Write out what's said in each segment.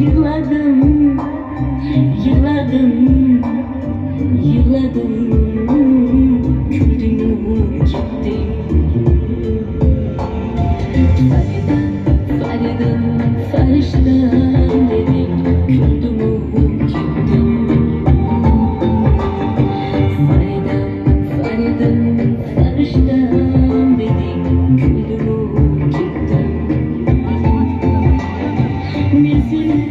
Yıladım, yıladım, yıladım. Külün olur gitti. Fardım, fardım, farştan dedik. Küldüm olur gitti. Fardım, fardım, farştan dedik. Küldüm olur gitti. Mesele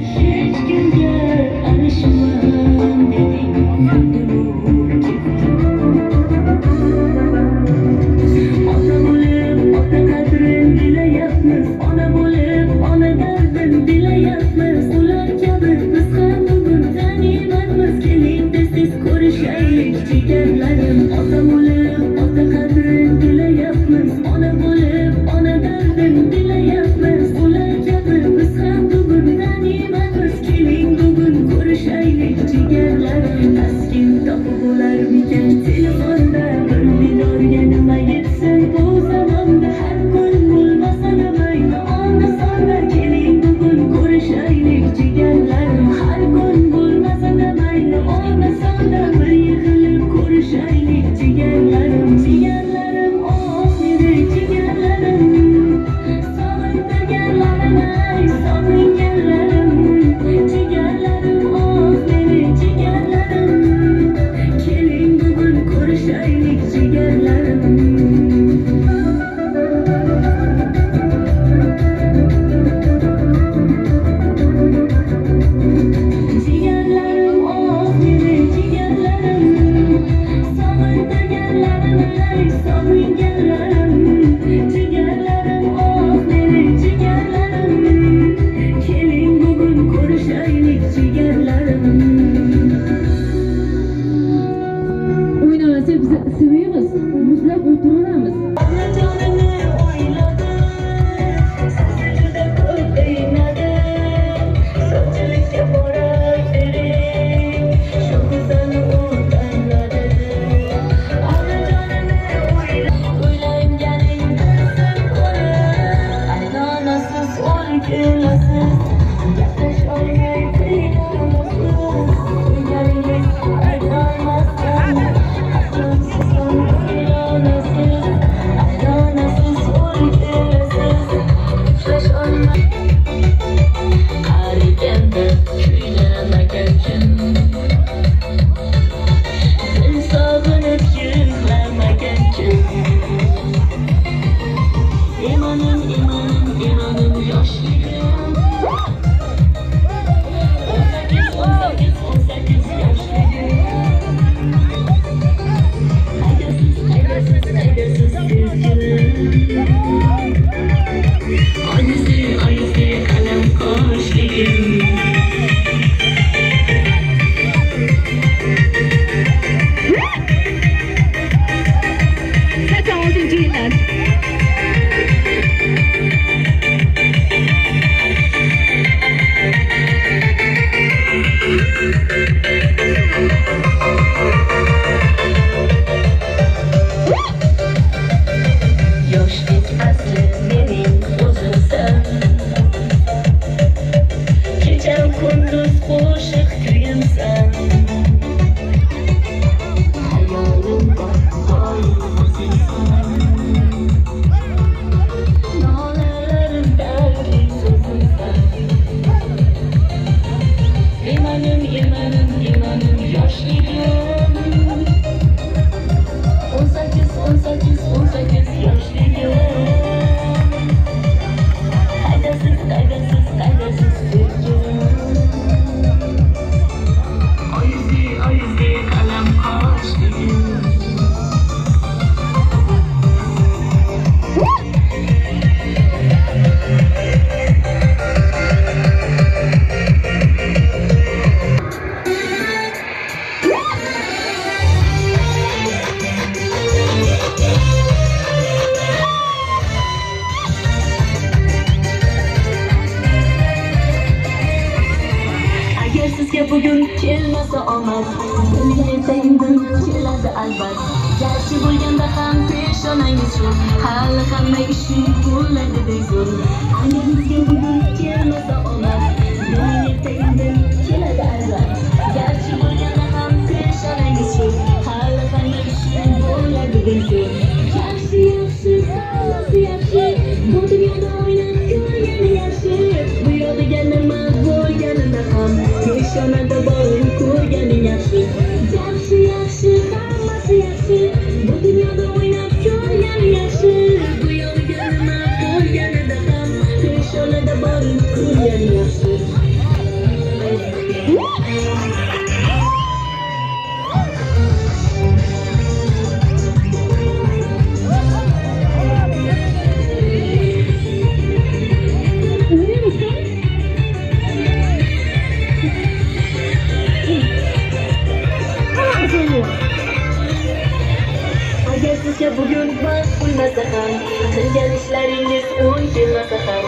Unutmazsın nazahan, tüm gelişleriniz uydurma kadar.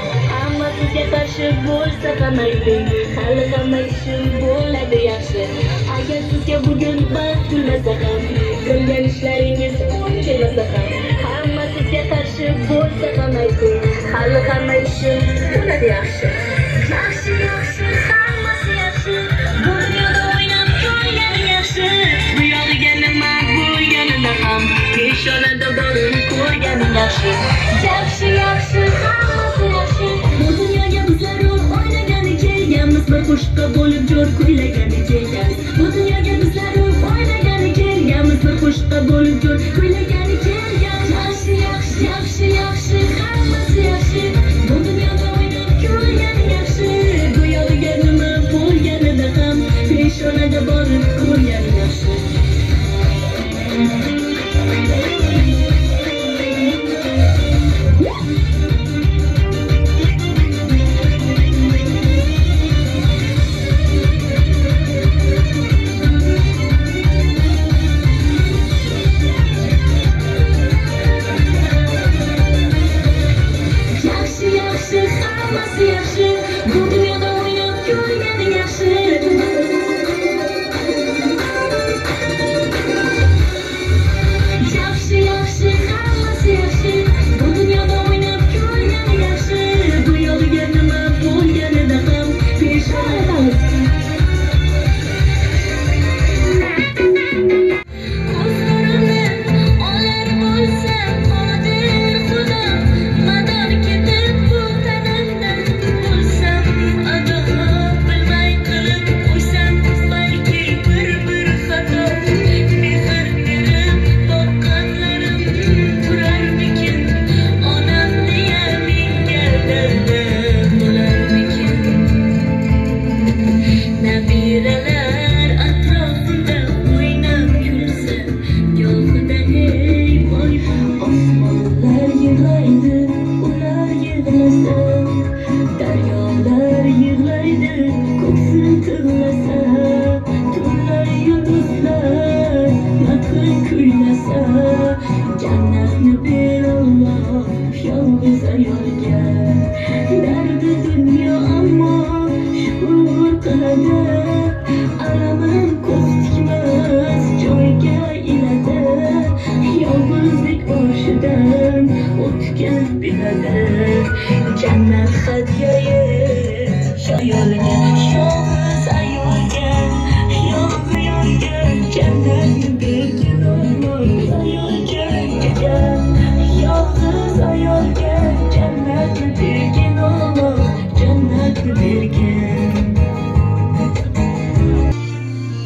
Ama size karşı bulsa kanaydın, kalıkamayışım böyle bir yaşı. Eğer size bugün baktın nazahan, tüm gelişleriniz uydurma kadar. Ama size karşı bulsa kanaydın, kalıkamayışım böyle bir yaşı. Yaşı yaşı sarması yaşı, bulmuyordu oynam koynan yaşı. Bu yolu gelmem bu yanınam, peşona da barın koygan yaşı. Yaşı yaşı sarması yaşı, bu dünyaya bizler oynagan ikeyemiz. Bir kuşka bolup jor kuylagan ikeyemiz. Bu dünyaya bizler oynagan ikeyemiz. Bir kuşka bolup jor kuylagan ikeyemiz. Yaşı yaşı yaşı yaşı sarması yaşı, bu dünyada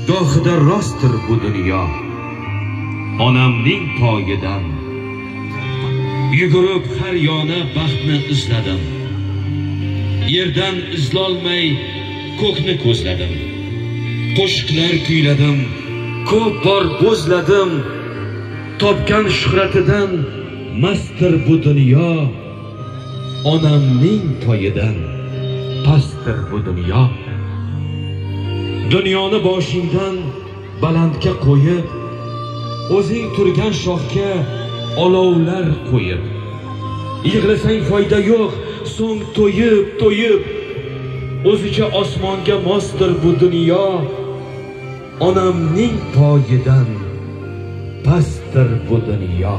Gohida rostdir bu dunyo onamning poyidan. Yugurib har yona baxtni izladim, yerdan izlolmay ko'kni ko'zladim. Qo'shiqlar kuyladim, ko'p bor bo'zladim. Topgan shuhratidan mastir bu dunyo onamning poyidan. Pastdir bu dunyo, dunyoni boshingdan balandga qo'yib, o'zing turgan shoxga olovlar qo'yib, yig'lasang foyda yo'q, so'ng to'yib o'zicha osmonga mosdir bu dunyo onamning poyidan. Pastdir bu dunyo.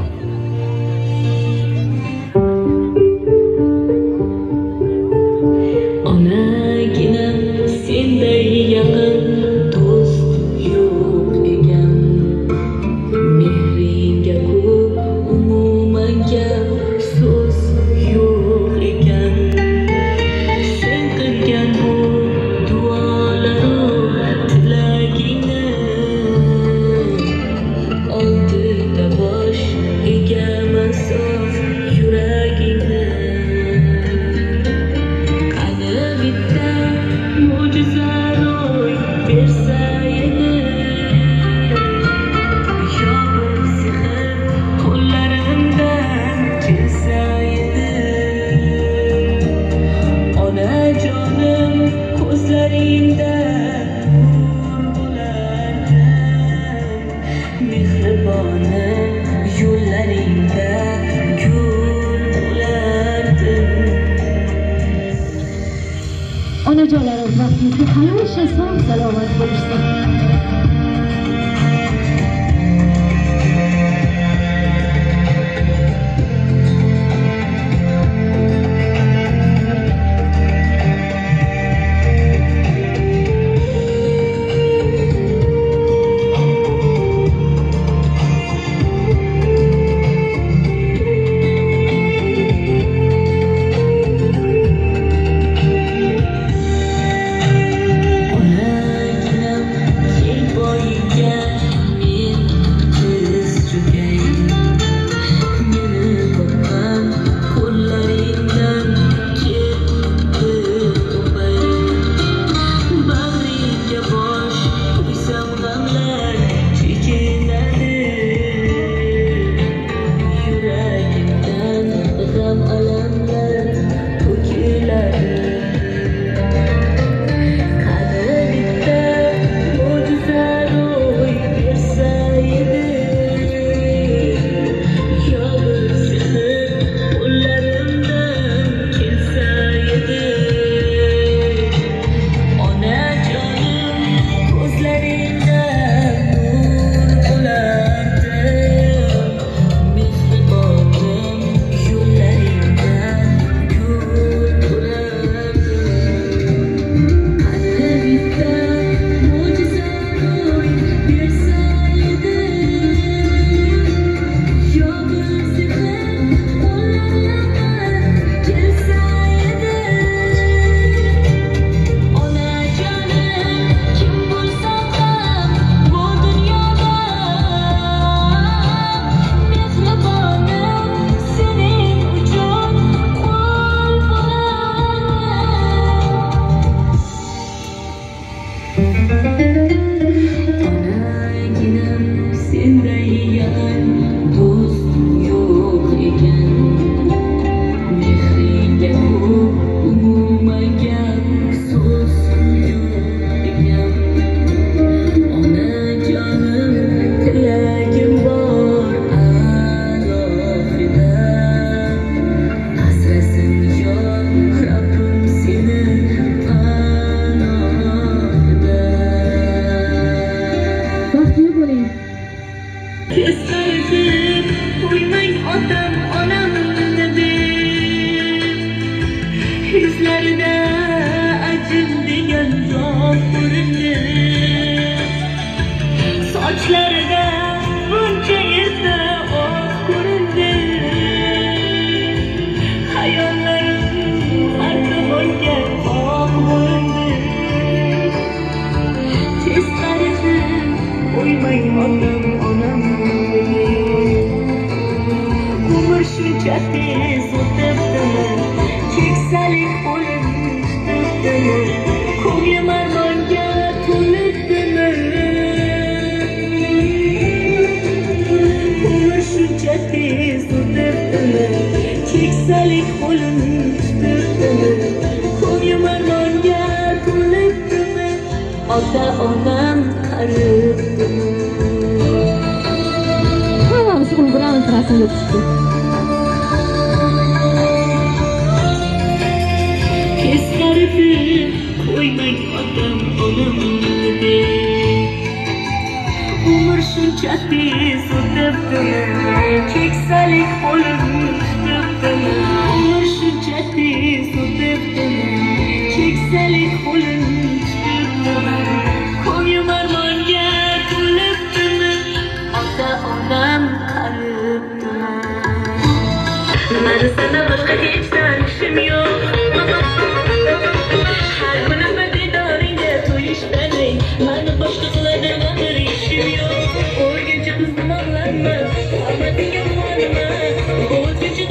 Mehribonim yo'llaringda وقتی که حلوش حسان سلامت باشید. What did you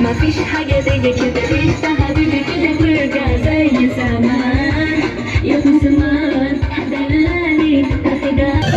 مفيش حاجة زي كده لسه حبيبي كده برجع زي زمان يا ابن زمان حدلاني كده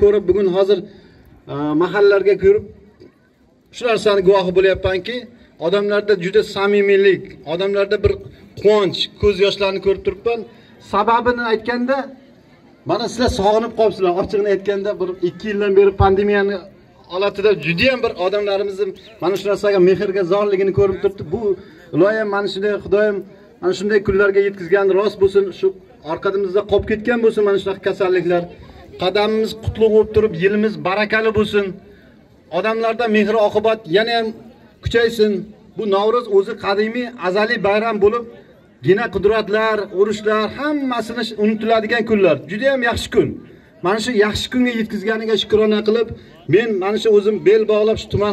ko'rib bugun hozir mahallalarga kirib shu narsani guvohi bo'lyapmanki, odamlarda juda samimiylik, odamlarda bir quvonch, ko'z yoshlarini ko'rib turibman. Sababini aytganda, mana sizlar sog'inib qolibsizlar. Ochiqni aytganda, bir 2 yildan beri pandemiyani holatida juda ham bir odamlarimizni mana shu narsaga mehrga zorligini ko'rib turibdi. Bu iloyim mana shunday, Xudoyim mana shunday kunlarga yetkazgani rost bo'lsin. Shu orqadimizda qolib ketgan bo'lsin mana shunaqa kasalliklar. Qadamimiz qutlug' bo'lib turib, yilimiz barakali bo'lsin. Odamlarda mehr oqibat yana ham kuchaysin. Bu Navroz o'zi qadimiy, azaliy bayram bo'lib, gina qudratlar, urushlar hammasini unutiladigan kunlar. Juda ham yaxshi kun. Mana shu yaxshi kunga yetkazganiga shukrona qilib, men mana shu o'zim bel bog'lab shu tuman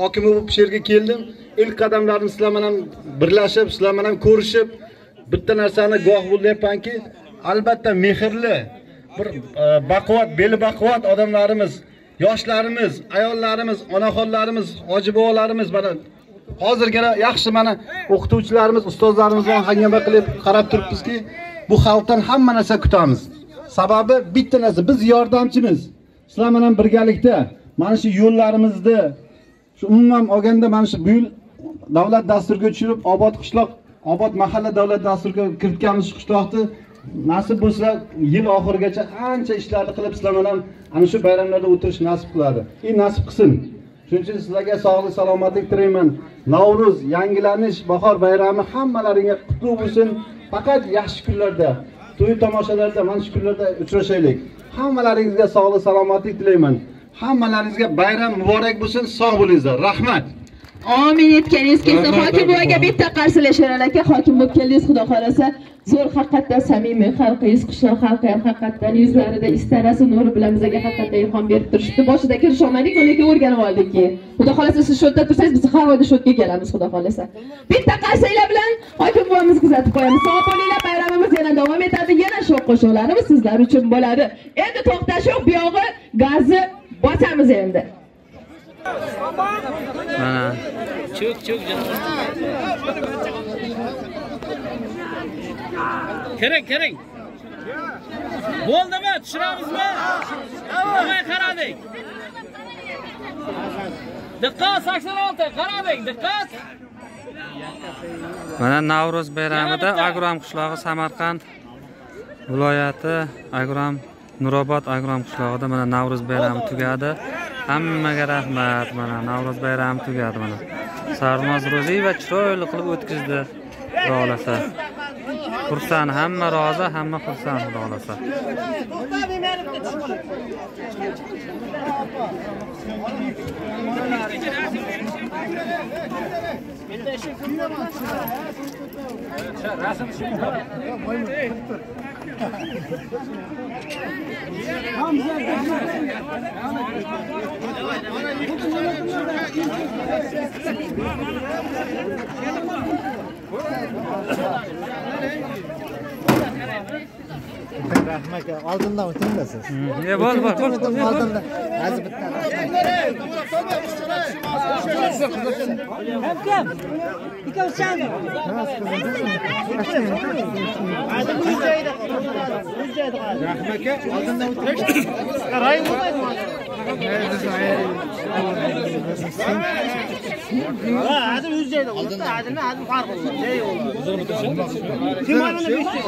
hokimi bo'lib shu yerga keldim. İlk qadamlarim sizlar bilan birlashib, sizlar bilan ko'rishib, bitta narsani guvoh bo'lyapmanki, albatta mehrli, bir baquvvat, beli baquvvat odamlarimiz, yoshlarimiz, ayollarimiz, onaxonlarimiz, hojibovalarimiz mana hozirgina yaxshi mana o'qituvchilarimiz, ustozlarimiz bilan hangama qilib qarab turibmizki, bu xalqdan hamma narsa kutamiz. Sababi bitta narsa, biz yordamchimiz. Sizlar bilan birgalikda mana shu yo'llarimizda shu umuman olganda mana shu bu yil davlat dasturiga tushirib, obod qishloq, obod mahalla davlat dasturiga kiritganmiz qishloqni. Nasib bo'lsa yil oxirigacha qancha ishlarni qilib sizlar bilan ana shu bayramlarda o'tirish nasib qiladi. Ey nasib qilsin. Shuning uchun sizlarga sog'lik, salomatlik tilayman. Navroz, yangilanish, bahor bayrami hammalaringa qutlu bo'lsin. Faqat yaxshi kunlarda, to'y tomoshalarda, mana shu kunlarda uchrashaylik. Hammalaringizga sog'lik, salomatlik tilayman. Hammalaringizga bayram muborak bo'lsin. Sog' bo'lingizlar. Rahmat. Amin etganingiz kelsa, hokim bo'yiga bitta qarshilasher aka, hokim bo'lib keldingiz, xudo xolasa, zo'r haqiqatda samimiy xalqingiz, qishloq xalqi haqiqatda yuzlarida istarasi nuri bilan bizga haqiqatda ilhom berib turishdi. Boshida kirishmadik, lekin o'rganib oldikki, xudo xolasa siz shu yerda tursangiz, biz har oyda shu yerga kelamiz, xudo xolasa. Bitta qarshilar bilan hokim bo'limiz kuzatib qo'yamiz. Sog' bo'linglar, bayramimiz yana davom etadi, yana sho'x qo'shiqlarimiz sizlar uchun bo'ladi. Endi to'xtashoq bu yog'i gazni bosamiz endi. Mana cho'k kerak bo'ldimi, tushiramizmi? Nima qaradik? Diqqat, 86 qaradik, diqqat. Mana Navroz bayramida Agrom qishlog'i, Samarqand viloyati Nurobod Agrom qishlog'ida mana Navroz bayrami tugadi. Hammaga rahmat. Mana Navroz bayrami tugadi mana. Sarnoz Ro'ziyeva chiroyli qilib o'tkazdi. Xudo xolasa. Xursand, hamma rozi, hamma xursand, xudo xolasa. Rahmat, oldindan o'tinglarsiz. Bor. Oldindan hozir bitta. Hamkam. Ikkovsan. Hozir bu joyda. Rahmat, oldindan o'tinglar. Qarang bo'lmaydi. Hadi yüzdeydi. Hadi fark oldu. Kim anını